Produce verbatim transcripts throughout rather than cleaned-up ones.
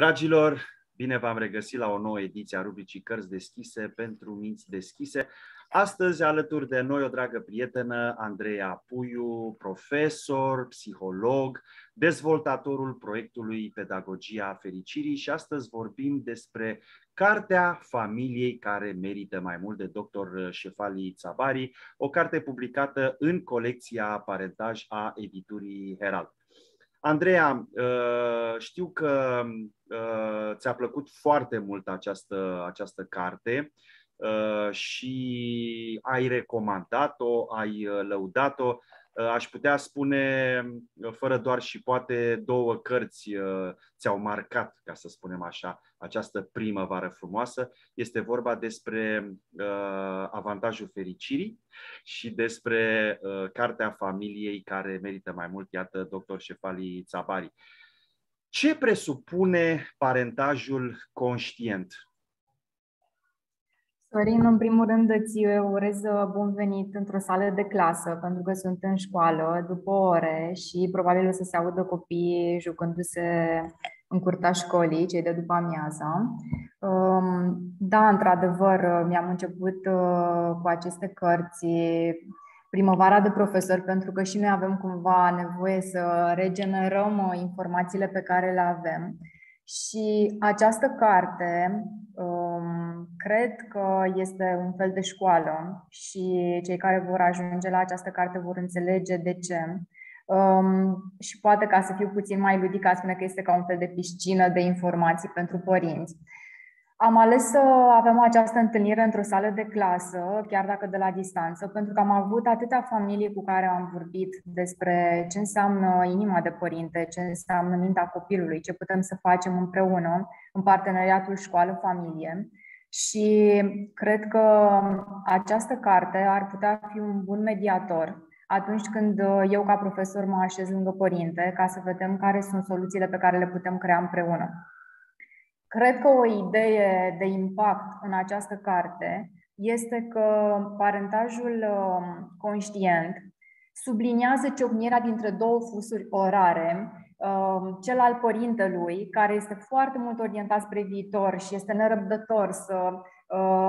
Dragilor, bine v-am regăsit la o nouă ediție a rubricii Cărți deschise pentru minți deschise. Astăzi, alături de noi, o dragă prietenă, Andreea Puiu, profesor, psiholog, dezvoltatorul proiectului Pedagogia fericirii, și astăzi vorbim despre Cartea familiei care merită mai mult, de doctor Shefali Tsabary, o carte publicată în colecția Parentaj a editurii Herald. Andreea, știu că ți-a plăcut foarte mult această, această carte și ai recomandat-o, ai lăudat-o. Aș putea spune, fără doar și poate, două cărți ți-au marcat, ca să spunem așa, această primăvară frumoasă. Este vorba despre uh, Avantajul fericirii și despre uh, Cartea familiei care merită mai mult, iată, doctor Shefali Tsabary. Ce presupune parentajul conștient? Sorin, în primul rând îți urez bun venit într-o sală de clasă, pentru că sunt în școală după ore și probabil o să se audă copiii jucându-se în curtea școlii, cei de după amiază. Da, într-adevăr, mi-am început cu aceste cărți primăvara de profesor, pentru că și noi avem cumva nevoie să regenerăm informațiile pe care le avem. Și această carte cred că este un fel de școală și cei care vor ajunge la această carte vor înțelege de ce. Și poate, ca să fiu puțin mai ludică, a spune că este ca un fel de piscină de informații pentru părinți. Am ales să avem această întâlnire într-o sală de clasă, chiar dacă de la distanță, pentru că am avut atâtea familii cu care am vorbit despre ce înseamnă inima de părinte, ce înseamnă mintea copilului, ce putem să facem împreună în parteneriatul școală-familie. Și cred că această carte ar putea fi un bun mediator atunci când eu, ca profesor, mă așez lângă părinte, ca să vedem care sunt soluțiile pe care le putem crea împreună. Cred că o idee de impact în această carte este că parentajul conștient subliniază ciocnirea dintre două fusuri orare, cel al părintelui, care este foarte mult orientat spre viitor și este nerăbdător să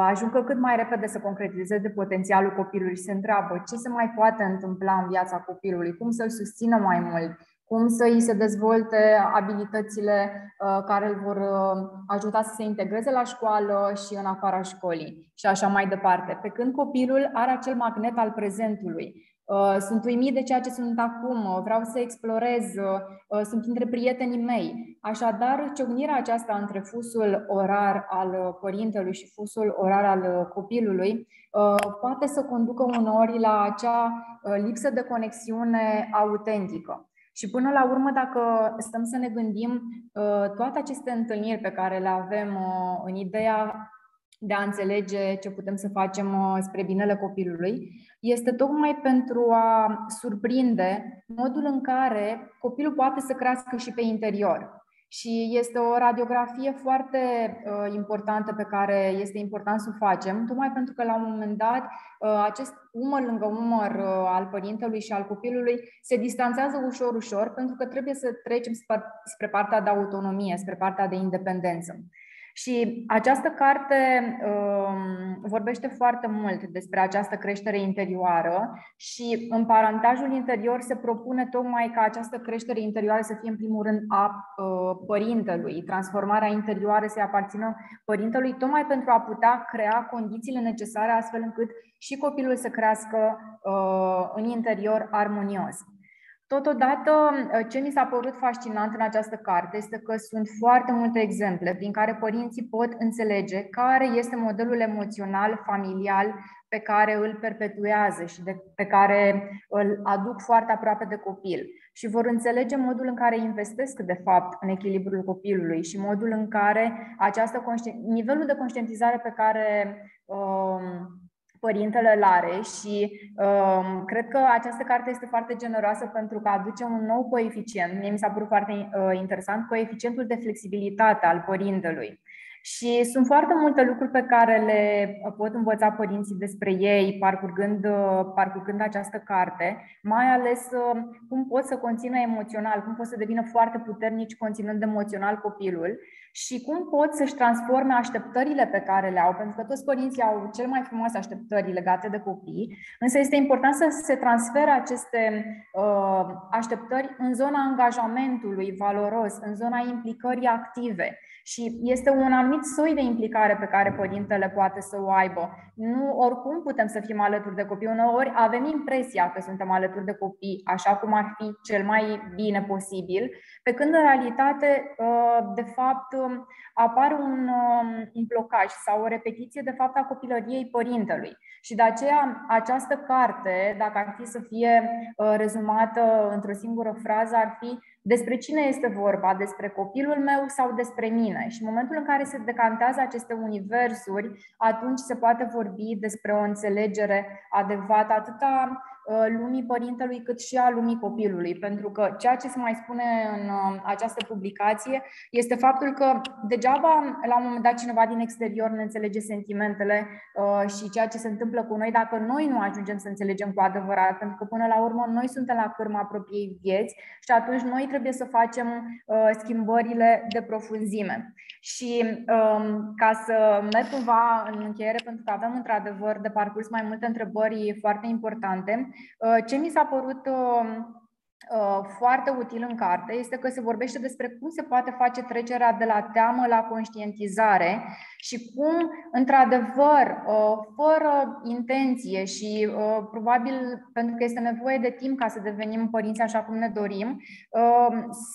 ajungă cât mai repede să concretizeze potențialul copilului și se întreabă ce se mai poate întâmpla în viața copilului, cum să-l susțină mai mult, cum să îi se dezvolte abilitățile care îl vor ajuta să se integreze la școală și în afara școlii și așa mai departe. Pe când copilul are acel magnet al prezentului. Sunt uimit de ceea ce sunt acum, vreau să explorez, sunt între prietenii mei. Așadar, ciocnirea aceasta între fusul orar al părintelui și fusul orar al copilului poate să conducă uneori la acea lipsă de conexiune autentică. Și până la urmă, dacă stăm să ne gândim, toate aceste întâlniri pe care le avem în ideea de a înțelege ce putem să facem spre binele copilului, este tocmai pentru a surprinde modul în care copilul poate să crească și pe interior. Și este o radiografie foarte uh, importantă pe care este important să o facem, tocmai pentru că la un moment dat uh, acest umăr lângă umăr uh, al părintelui și al copilului se distanțează ușor, ușor, pentru că trebuie să trecem spre, spre partea de autonomie, spre partea de independență. Și această carte um, vorbește foarte mult despre această creștere interioară și în parentajul interior se propune tocmai ca această creștere interioară să fie în primul rând a uh, părintelui, transformarea interioară să-i aparțină părintelui, tocmai pentru a putea crea condițiile necesare astfel încât și copilul să crească uh, în interior armonios. Totodată, ce mi s-a părut fascinant în această carte este că sunt foarte multe exemple prin care părinții pot înțelege care este modelul emoțional familial pe care îl perpetuează și de, pe care îl aduc foarte aproape de copil. Și vor înțelege modul în care investesc, de fapt, în echilibrul copilului și modul în care această nivelul de conștientizare pe care Um, părintele îl are și um, cred că această carte este foarte generoasă pentru că aduce un nou coeficient. Mie mi s-a părut foarte uh, interesant, coeficientul de flexibilitate al părintelui. Și sunt foarte multe lucruri pe care le pot învăța părinții despre ei parcurgând, parcurgând această carte, mai ales cum pot să conțină emoțional, cum pot să devină foarte puternici conținând emoțional copilul și cum pot să-și transforme așteptările pe care le au, pentru că toți părinții au cel mai frumoase așteptări legate de copii, însă este important să se transfere aceste uh, așteptări în zona angajamentului valoros, în zona implicării active. Și este un anumit soi de implicare pe care părintele poate să o aibă. Nu oricum putem să fim alături de copii, uneori avem impresia că suntem alături de copii, așa cum ar fi cel mai bine posibil, pe când în realitate, de fapt, apare un, un blocaj sau o repetiție de fapt a copilăriei părintelui. Și de aceea această carte, dacă ar fi să fie rezumată într-o singură frază, ar fi: despre cine este vorba? Despre copilul meu sau despre mine? Și în momentul în care se decantează aceste universuri, atunci se poate vorbi despre o înțelegere adecvată atât a lumii părintelui cât și a lumii copilului. Pentru că ceea ce se mai spune în această publicație este faptul că degeaba la un moment dat cineva din exterior ne înțelege sentimentele și ceea ce se întâmplă cu noi dacă noi nu ajungem să înțelegem cu adevărat, pentru că până la urmă noi suntem la cârma propriei vieți și atunci noi trebuie să facem schimbările de profunzime. Și ca să merg cumva în încheiere, pentru că avem într-adevăr de parcurs mai multe întrebări foarte importante, ce mi s-a părut foarte util în carte este că se vorbește despre cum se poate face trecerea de la teamă la conștientizare și cum, într-adevăr, fără intenție și probabil pentru că este nevoie de timp ca să devenim părinți așa cum ne dorim,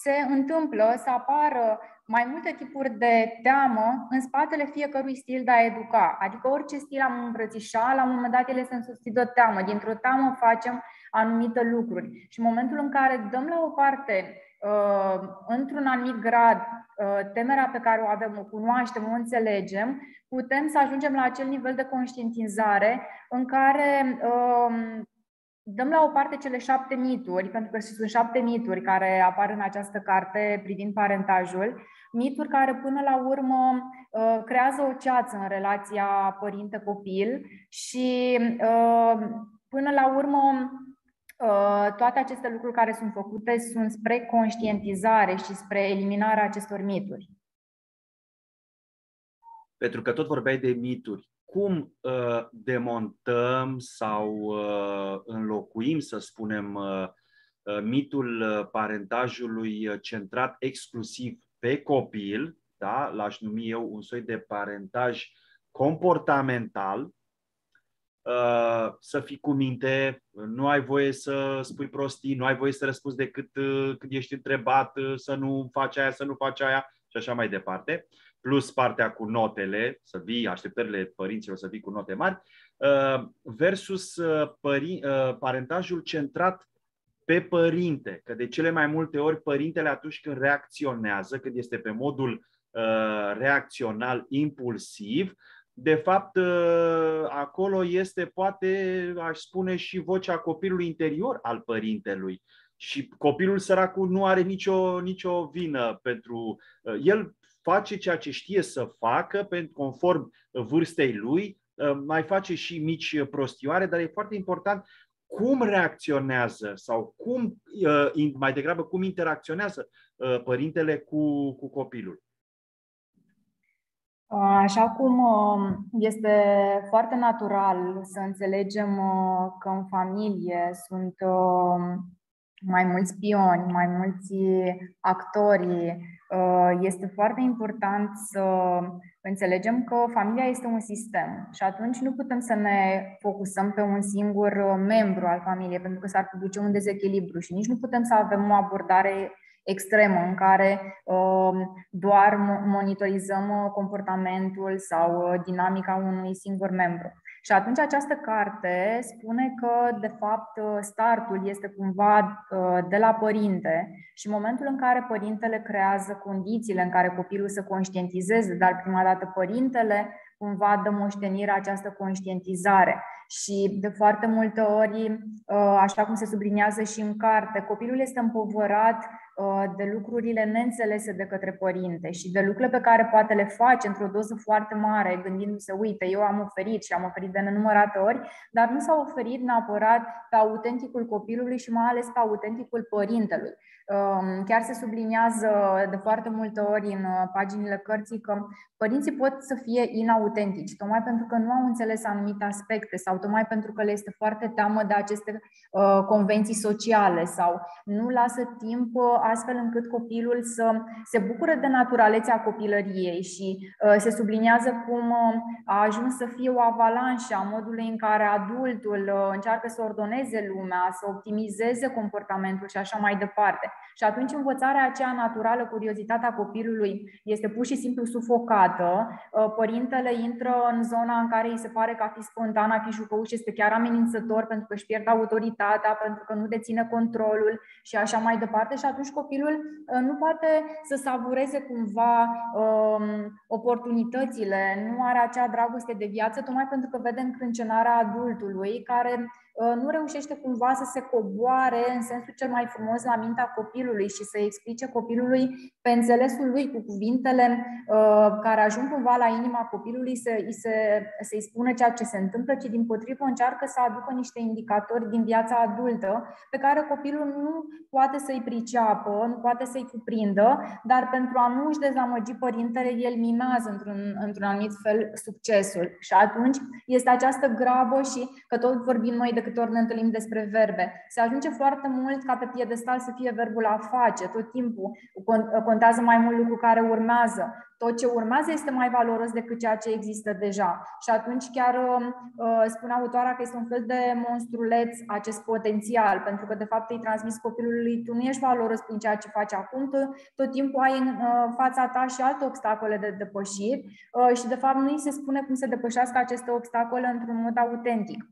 se întâmplă să apară mai multe tipuri de teamă în spatele fiecărui stil de a educa. Adică orice stil am îmbrățișa, la un moment dat ele se însoțit de teamă. Dintr-o teamă facem anumite lucruri. Și în momentul în care dăm la o parte, într-un anumit grad, temerea pe care o avem, o cunoaștem, o înțelegem, putem să ajungem la acel nivel de conștientizare în care dăm la o parte cele șapte mituri, pentru că sunt șapte mituri care apar în această carte privind parentajul, mituri care până la urmă creează o ceață în relația părinte-copil și până la urmă toate aceste lucruri care sunt făcute sunt spre conștientizare și spre eliminarea acestor mituri. Pentru că tot vorbeai de mituri. Cum uh, demontăm sau uh, înlocuim, să spunem, uh, mitul parentajului centrat exclusiv pe copil, da? L-aș numi eu un soi de parentaj comportamental, uh, să fii cu minte, nu ai voie să spui prostii, nu ai voie să răspunzi decât uh, când ești întrebat, uh, să nu faci aia, să nu faci aia și așa mai departe, plus partea cu notele, să vii, așteptările părinților să vii cu note mari, versus parentajul centrat pe părinte. Că de cele mai multe ori părintele atunci când reacționează, când este pe modul reacțional, impulsiv, de fapt acolo este poate, aș spune, și vocea copilului interior al părintelui. Și copilul săracul nu are nicio, nicio vină pentru el. Face ceea ce știe să facă, conform vârstei lui, mai face și mici prostioare, dar e foarte important cum reacționează sau cum, mai degrabă cum interacționează părintele cu, cu copilul. Așa cum este foarte natural să înțelegem că în familie sunt mai mulți pioni, mai mulți actori, este foarte important să înțelegem că familia este un sistem și atunci nu putem să ne focusăm pe un singur membru al familiei, pentru că s-ar produce un dezechilibru și nici nu putem să avem o abordare extremă în care doar monitorizăm comportamentul sau dinamica unui singur membru. Și atunci această carte spune că, de fapt, startul este cumva de la părinte și momentul în care părintele creează condițiile în care copilul să conștientizeze, dar prima dată părintele cumva dă moștenirea această conștientizare. Și de foarte multe ori, așa cum se subliniază și în carte, copilul este împovărat de lucrurile neînțelese de către părinte și de lucrurile pe care poate le face într-o doză foarte mare, gândindu-se, uite, eu am oferit și am oferit de nenumărate ori, dar nu s-a oferit neapărat pe autenticul copilului și mai ales pe autenticul părintelui. Chiar se subliniază de foarte multe ori în paginile cărții că părinții pot să fie inautentici, tocmai pentru că nu au înțeles anumite aspecte sau tocmai pentru că le este foarte teamă de aceste convenții sociale sau nu lasă timp astfel încât copilul să se bucure de naturalețea copilăriei și se subliniază cum a ajuns să fie o avalanșă a modului în care adultul încearcă să ordoneze lumea, să optimizeze comportamentul și așa mai departe. Și atunci învățarea aceea naturală, curiozitatea copilului este pur și simplu sufocată, părintele intră în zona în care îi se pare că a fi spontan, a fi jucăuș, este chiar amenințător pentru că își pierde autoritatea, pentru că nu deține controlul și așa mai departe și atunci copilul nu poate să savureze cumva um, oportunitățile, nu are acea dragoste de viață, tocmai pentru că vede încrâncenarea adultului care nu reușește cumva să se coboare în sensul cel mai frumos la mintea copilului și să explice copilului pe înțelesul lui, cu cuvintele uh, care ajung cumva la inima copilului, să-i se, se, spună ceea ce se întâmplă, ci dimpotrivă încearcă să aducă niște indicatori din viața adultă pe care copilul nu poate să-i priceapă, nu poate să-i cuprindă, dar pentru a nu își dezamăgi părintele, el minează într-un, într-un anumit fel succesul. Și atunci este această grabă și că tot vorbim noi de câte ori ne întâlnim despre verbe. Se ajunge foarte mult ca pe piedestal să fie verbul a face, tot timpul contează mai mult lucru care urmează. Tot ce urmează este mai valoros decât ceea ce există deja. Și atunci chiar uh, spune autoarea că este un fel de monstruleț acest potențial, pentru că de fapt îi transmis copilului, tu nu ești valoros prin ceea ce faci acum, tu tot timpul ai în uh, fața ta și alte obstacole de depășit uh, și de fapt nu îi se spune cum să depășească aceste obstacole într-un mod autentic.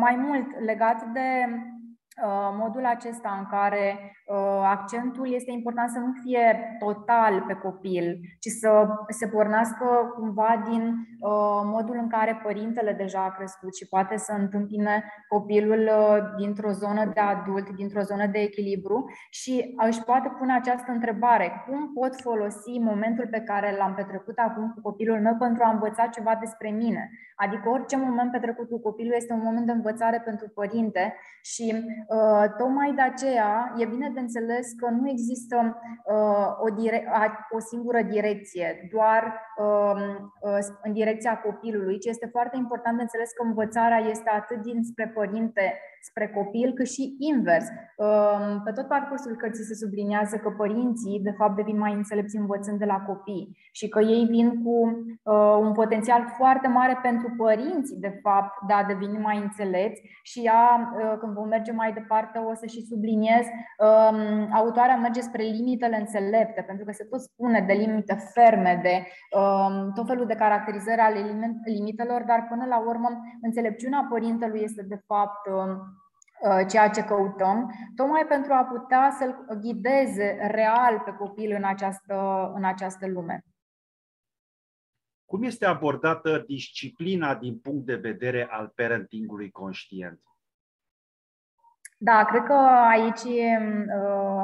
Mai mult, legat de modul acesta în care accentul este important să nu fie total pe copil, ci să se pornească cumva din modul în care părintele deja a crescut și poate să întâmpine copilul dintr-o zonă de adult, dintr-o zonă de echilibru și își poate pune această întrebare: cum pot folosi momentul pe care l-am petrecut acum cu copilul meu pentru a învăța ceva despre mine? Adică orice moment petrecut cu copilul este un moment de învățare pentru părinte și uh, tocmai de aceea e bine de înțeles că nu există uh, o, direc- o singură direcție, doar uh, uh, în direcția copilului, ci este foarte important de înțeles că învățarea este atât dinspre părinte spre copil, cât și invers. Uh, pe tot parcursul cărții se subliniază că părinții, de fapt, devin mai înțelepți învățând de la copii și că ei vin cu uh, un potențial foarte mare pentru părinții, de fapt, de a deveni mai înțelepți și ea, când vom merge mai departe, o să și subliniez, autoarea merge spre limitele înțelepte, pentru că se tot spune de limite ferme, de tot felul de caracterizări ale limitelor, dar până la urmă înțelepciunea părintelui este, de fapt, ceea ce căutăm, tocmai pentru a putea să-l ghideze real pe copil în această, în această lume. Cum este abordată disciplina din punct de vedere al parentingului conștient? Da, cred că aici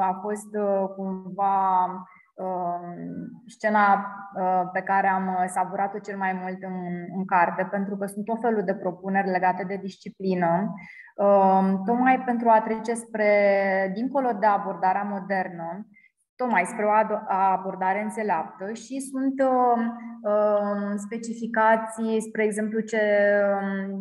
a fost cumva scena pe care am savurat-o cel mai mult în, în carte, pentru că sunt tot felul de propuneri legate de disciplină, tocmai pentru a trece spre, dincolo de abordarea modernă, tocmai spre o abordare înțeleaptă și sunt uh, specificații, spre exemplu, ce,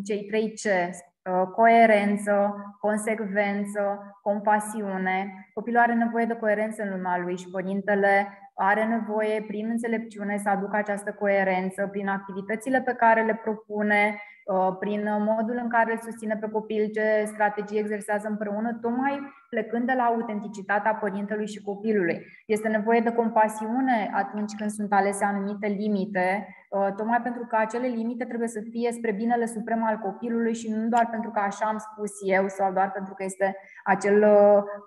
cei trei C, uh, coerență, consecvență, compasiune. Copilul are nevoie de coerență în lumea lui și părintele are nevoie, prin înțelepciune, să aducă această coerență, prin activitățile pe care le propune, prin modul în care îl susține pe copil, ce strategii exersează împreună, tocmai plecând de la autenticitatea părintelui și copilului. Este nevoie de compasiune atunci când sunt alese anumite limite, tocmai pentru că acele limite trebuie să fie spre binele suprem al copilului și nu doar pentru că așa am spus eu sau doar pentru că este acel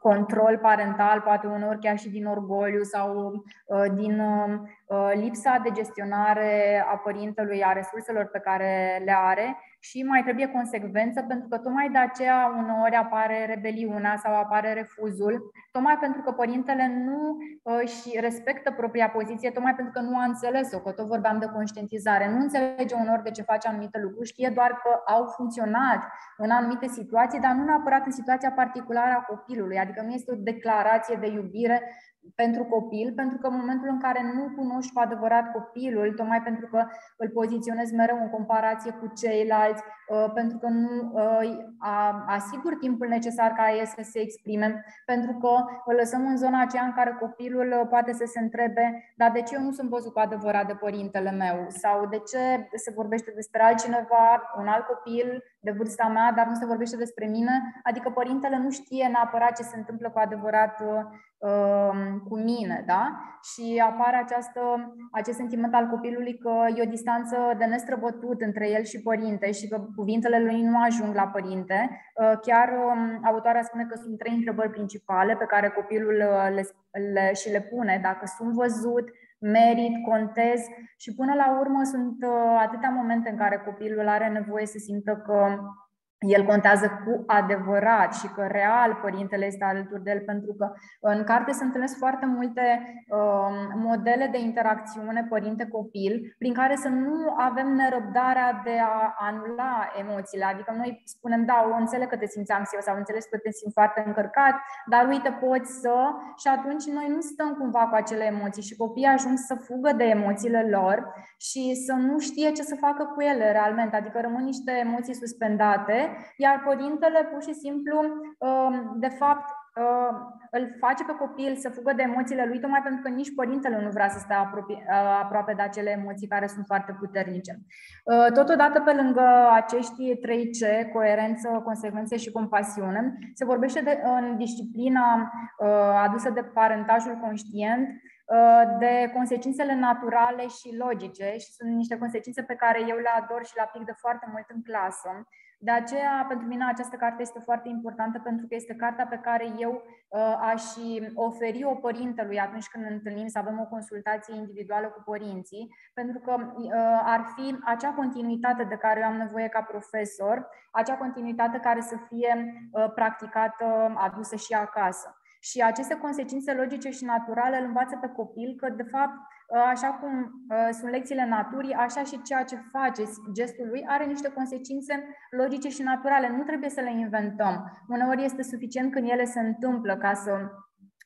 control parental, poate uneori chiar și din orgoliu sau din lipsa de gestionare a părintelui, a resurselor pe care le are, și mai trebuie consecvență, pentru că tocmai de aceea uneori apare rebeliunea sau apare refuzul, tocmai pentru că părintele nu își respectă propria poziție, tocmai pentru că nu a înțeles-o, că tot vorbeam de conștientizare. Nu înțelege uneori de ce face anumite lucruri, știe doar că au funcționat în anumite situații, dar nu neapărat în situația particulară a copilului. Adică nu este o declarație de iubire pentru copil, pentru că în momentul în care nu cunoști cu adevărat copilul, tocmai pentru că îl poziționezi mereu în comparație cu ceilalți, pentru că nu asiguri timpul necesar ca el să se exprime, pentru că îl lăsăm în zona aceea în care copilul poate să se întrebe: dar de ce eu nu sunt văzut cu adevărat de părintele meu? Sau de ce se vorbește despre altcineva, un alt copil de vârsta mea, dar nu se vorbește despre mine? Adică părintele nu știe neapărat ce se întâmplă cu adevărat cu mine, da? Și apare această, acest sentiment al copilului că e o distanță de nestrăbătut între el și părinte și că cuvintele lui nu ajung la părinte. Chiar autoarea spune că sunt trei întrebări principale pe care copilul le, le, și le pune: dacă sunt văzut, merit, contez. Și până la urmă sunt atâtea momente în care copilul are nevoie să simtă că el contează cu adevărat și că real părintele este alături de el, pentru că în carte se întâlnesc foarte multe uh, modele de interacțiune părinte-copil prin care să nu avem nerăbdarea de a anula emoțiile. Adică noi spunem: da, o înțeleg că te simți anxios sau înțeleg că te simți foarte încărcat, dar uite, poți să... Și atunci noi nu stăm cumva cu acele emoții și copiii ajung să fugă de emoțiile lor și să nu știe ce să facă cu ele realmente. Adică rămân niște emoții suspendate, iar părintele pur și simplu, de fapt, îl face pe copil să fugă de emoțiile lui, tocmai pentru că nici părintele nu vrea să stea aproape de acele emoții care sunt foarte puternice. Totodată, pe lângă acești trei C, coerență, consecvență și compasiune, se vorbește de, în disciplina adusă de parentajul conștient, de consecințele naturale și logice, și sunt niște consecințe pe care eu le ador și le aplic de foarte mult în clasă. De aceea, pentru mine, această carte este foarte importantă, pentru că este cartea pe care eu uh, aș oferi-o părintelui atunci când ne întâlnim, să avem o consultație individuală cu părinții, pentru că uh, ar fi acea continuitate de care eu am nevoie ca profesor, acea continuitate care să fie uh, practicată, adusă și acasă. Și aceste consecințe logice și naturale îl învață pe copil că, de fapt, așa cum sunt lecțiile naturii, așa și ceea ce faceți, gestul lui, are niște consecințe logice și naturale. Nu trebuie să le inventăm. Uneori este suficient când ele se întâmplă ca să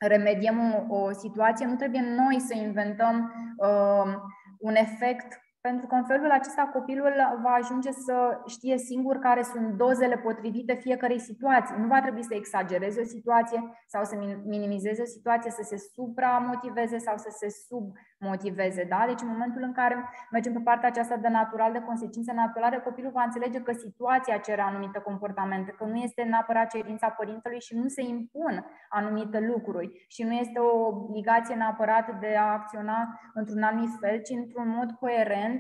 remediem o, o situație. Nu trebuie noi să inventăm uh, un efect, pentru că în felul acesta copilul va ajunge să știe singur care sunt dozele potrivite fiecarei situații. Nu va trebui să exagereze o situație sau să minimizeze o situație, să se supramotiveze sau să se submotiveze. Da? Deci în momentul în care mergem pe partea aceasta de natural, de consecințe naturale, copilul va înțelege că situația cere anumite comportamente, că nu este neapărat cerința părintelui și nu se impun anumite lucruri și nu este o obligație neapărat de a acționa într-un anumit fel, ci într-un mod coerent,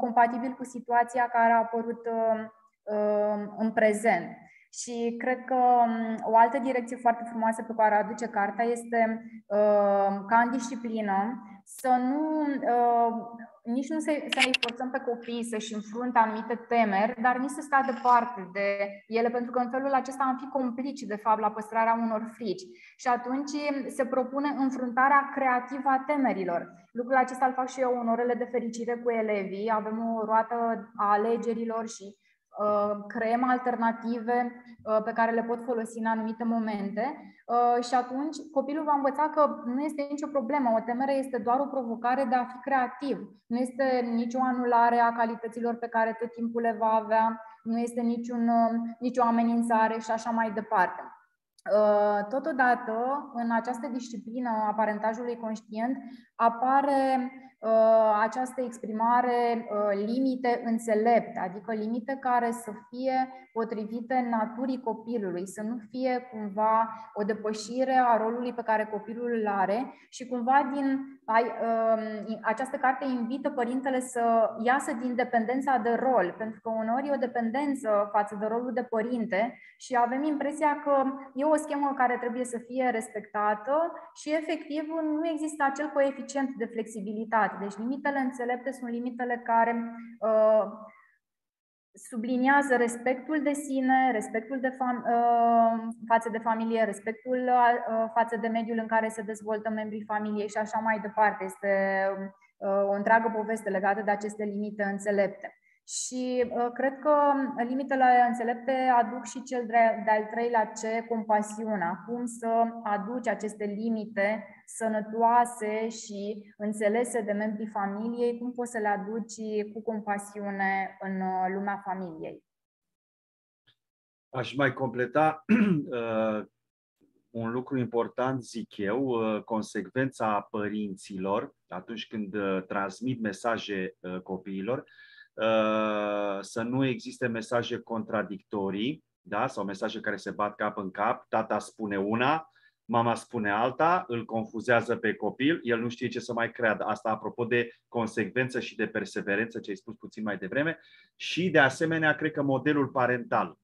compatibil cu situația care a apărut în prezent. Și cred că o altă direcție foarte frumoasă pe care o aduce cartea este ca în disciplină să nu, nici nu să îi forțăm pe copii să-și înfrunte anumite temeri, dar nici să stea departe de ele, pentru că în felul acesta am fi complici, de fapt, la păstrarea unor frici. Și atunci se propune înfruntarea creativă a temerilor. Lucrul acesta îl fac și eu în orele de fericire cu elevii. Avem o roată a alegerilor și creăm alternative pe care le pot folosi în anumite momente și atunci copilul va învăța că nu este nicio problemă, o temere este doar o provocare de a fi creativ, nu este nicio anulare a calităților pe care tot timpul le va avea, nu este niciun, nicio amenințare și așa mai departe. Totodată, în această disciplină a parentajului conștient apare această exprimare limite înțelepte, adică limite care să fie potrivite naturii copilului, să nu fie cumva o depășire a rolului pe care copilul îl are și cumva din această carte invită părintele să iasă din dependența de rol, pentru că uneori e o dependență față de rolul de părinte și avem impresia că e o schemă care trebuie să fie respectată și efectiv nu există acel coeficient de flexibilitate. Deci limitele înțelepte sunt limitele care uh, subliniază respectul de sine, respectul de fam- față de familie, respectul față de mediul în care se dezvoltă membrii familiei și așa mai departe. Este o întreagă poveste legată de aceste limite înțelepte. Și cred că limitele înțelepte aduc și cel de-al treilea C, compasiunea. Cum să aduci aceste limite sănătoase și înțelese de membrii familiei, cum poți să le aduci cu compasiune în lumea familiei. Aș mai completa un lucru important, zic eu, consecvența părinților atunci când transmit mesaje copiilor, să nu existe mesaje contradictorii, da? Sau mesaje care se bat cap în cap. Tata spune una, mama spune alta, îl confuzează pe copil, el nu știe ce să mai creadă. Asta apropo de consecvență și de perseverență, ce ai spus puțin mai devreme. Și de asemenea, cred că modelul parental,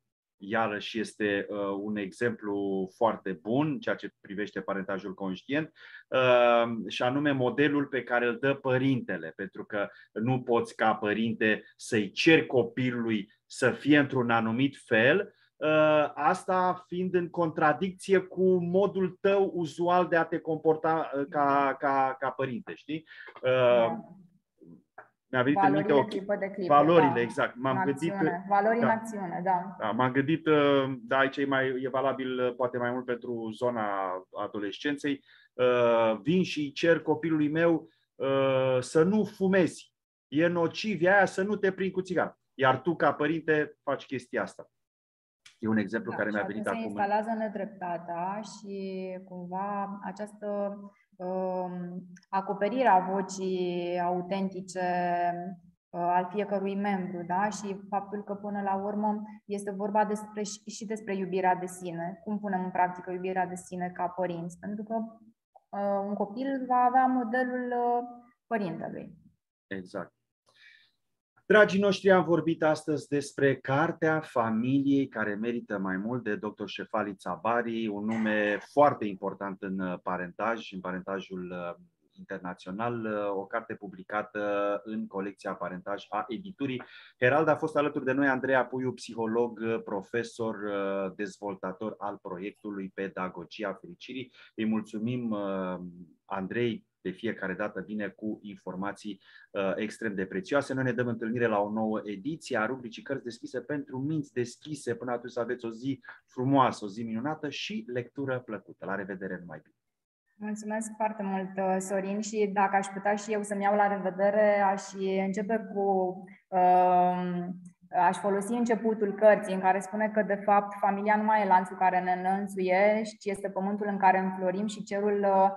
iarăși, este uh, un exemplu foarte bun, ceea ce privește parentajul conștient, uh, și anume modelul pe care îl dă părintele, pentru că nu poți ca părinte să-i ceri copilului să fie într-un anumit fel, uh, asta fiind în contradicție cu modul tău uzual de a te comporta uh, ca, ca, ca părinte, știi? Uh, Mi-a venit în minte o... clipă de clipă, valorile, da. Exact. M-am gândit, valori da. în acțiune, da. da M-am gândit, da, aici e, mai, e valabil poate mai mult pentru zona adolescenței. Vin și cer copilului meu să nu fumezi. E nociv, aia, să nu te prind cu țigara. Iar tu, ca părinte, faci chestia asta. E un exemplu da, care mi-a venit acum. Se instalează nedreptatea și cumva această... acoperirea vocii autentice al fiecărui membru, da? Și faptul că până la urmă este vorba despre, și despre iubirea de sine. Cum punem în practică iubirea de sine ca părinți? Pentru că uh, un copil va avea modelul uh, părintelui. Exact. Dragii noștri, am vorbit astăzi despre Cartea familiei care merită mai mult, de doctor Shefali Tsabary, un nume foarte important în parentaj, în parentajul internațional, o carte publicată în colecția Parentaj a Editurii Herald. A fost alături de noi Andreea Puiu, psiholog, profesor, dezvoltator al proiectului Pedagogia Fericirii. Îi mulțumim, Andrei, de fiecare dată vine cu informații uh, extrem de prețioase. Noi ne dăm întâlnire la o nouă ediție a rubricii Cărți deschise pentru minți deschise. Până atunci aveți o zi frumoasă, o zi minunată și lectură plăcută. La revedere, numai bine! Mulțumesc foarte mult, Sorin, și dacă aș putea și eu să-mi iau la revedere, aș începe cu... Uh, aș folosi începutul cărții, în care spune că, de fapt, familia nu mai e lanțul care ne înlănțuie, ci este pământul în care înflorim și cerul uh,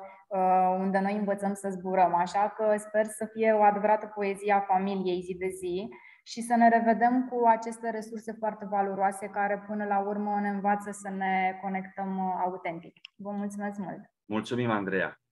unde noi învățăm să zburăm. Așa că sper să fie o adevărată poezie a familiei zi de zi și să ne revedem cu aceste resurse foarte valoroase care până la urmă ne învață să ne conectăm autentic. Vă mulțumesc mult! Mulțumim, Andreea!